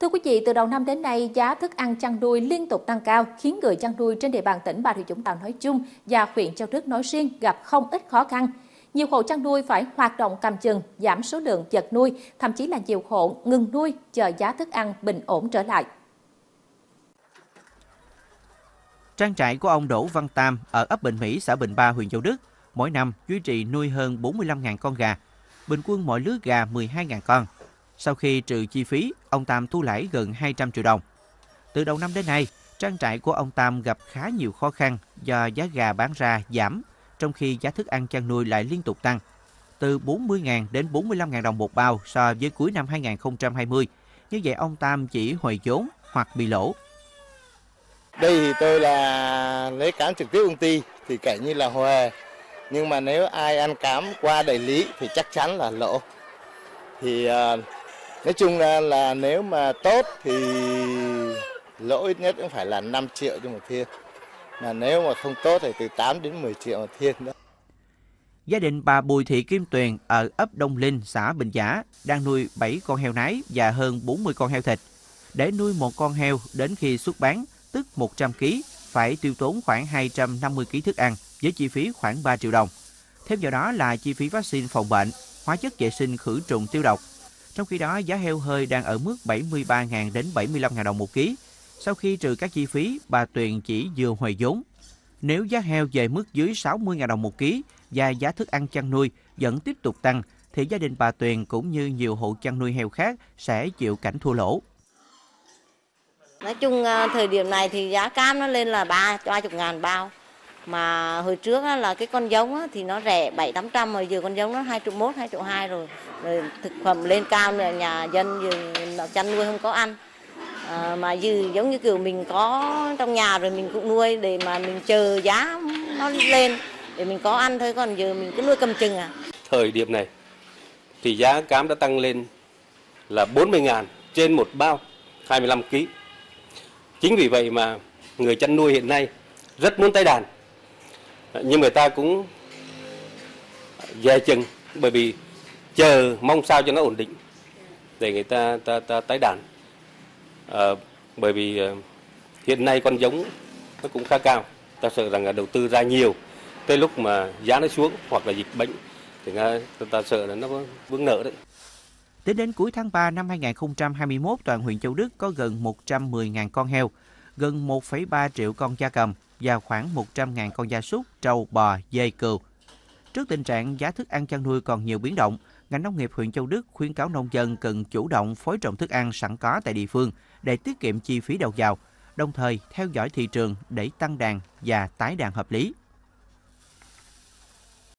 Thưa quý vị, từ đầu năm đến nay, giá thức ăn chăn nuôi liên tục tăng cao, khiến người chăn nuôi trên địa bàn tỉnh Bà Rịa Vũng Tàu nói chung và huyện Châu Đức nói riêng gặp không ít khó khăn. Nhiều hộ chăn nuôi phải hoạt động cầm chừng, giảm số lượng vật nuôi, thậm chí là nhiều hộ ngừng nuôi, chờ giá thức ăn bình ổn trở lại. Trang trại của ông Đỗ Văn Tam ở ấp Bình Mỹ, xã Bình Ba, huyện Châu Đức, mỗi năm duy trì nuôi hơn 45.000 con gà, bình quân mỗi lứa gà 12.000 con. Sau khi trừ chi phí, ông Tam thu lãi gần 200 triệu đồng. Từ đầu năm đến nay, trang trại của ông Tam gặp khá nhiều khó khăn do giá gà bán ra giảm, trong khi giá thức ăn chăn nuôi lại liên tục tăng, từ 40.000 đến 45.000 đồng một bao so với cuối năm 2020. Như vậy ông Tam chỉ hồi vốn hoặc bị lỗ. Đây thì tôi là lấy cám trực tiếp công ty thì kể như là hòa, nhưng mà nếu ai ăn cám qua đại lý thì chắc chắn là lỗ. Thì nói chung là nếu mà tốt thì lỗ ít nhất cũng phải là 5 triệu cho một thiên. Mà nếu mà không tốt thì từ 8 đến 10 triệu một thiên đó. Gia đình bà Bùi Thị Kim Tuyền ở ấp Đông Linh, xã Bình Giã đang nuôi 7 con heo nái và hơn 40 con heo thịt. Để nuôi một con heo đến khi xuất bán, tức 100 kg, phải tiêu tốn khoảng 250 kg thức ăn với chi phí khoảng 3 triệu đồng. Thêm vào đó là chi phí vaccine phòng bệnh, hóa chất vệ sinh khử trùng tiêu độc. Trong khi đó, giá heo hơi đang ở mức 73.000 đến 75.000 đồng một ký. Sau khi trừ các chi phí, bà Tuyền chỉ vừa hồi vốn. Nếu giá heo về mức dưới 60.000 đồng một ký và giá thức ăn chăn nuôi vẫn tiếp tục tăng, thì gia đình bà Tuyền cũng như nhiều hộ chăn nuôi heo khác sẽ chịu cảnh thua lỗ. Nói chung thời điểm này thì giá cám nó lên là 30.000 bao. Mà hồi trước á, là cái con giống á, thì nó rẻ 7-800, mà giờ con giống nó 2.1, 2.2 rồi. Thực phẩm lên cao, nhà dân giờ chăn nuôi không có ăn. Mà giờ giống như kiểu mình có trong nhà rồi mình cũng nuôi để mà mình chờ giá nó lên để mình có ăn thôi, còn giờ mình cứ nuôi cầm chừng à. Thời điểm này thì giá cám đã tăng lên là 40.000 trên một bao 25 kg. Chính vì vậy mà người chăn nuôi hiện nay rất muốn tái đàn. Nhưng người ta cũng dè chừng bởi vì chờ mong sao cho nó ổn định để người ta tái đàn. Bởi vì hiện nay con giống nó cũng khá cao. Ta sợ rằng là đầu tư ra nhiều, tới lúc mà giá nó xuống hoặc là dịch bệnh thì ta sợ là nó vướng nợ đấy. Tính đến cuối tháng 3 năm 2021, toàn huyện Châu Đức có gần 110.000 con heo, gần 1,3 triệu con gia cầm và khoảng 100.000 con gia súc, trâu, bò, dê, cừu. Trước tình trạng giá thức ăn chăn nuôi còn nhiều biến động, ngành nông nghiệp huyện Châu Đức khuyến cáo nông dân cần chủ động phối trồng thức ăn sẵn có tại địa phương để tiết kiệm chi phí đầu vào, đồng thời theo dõi thị trường để tăng đàn và tái đàn hợp lý.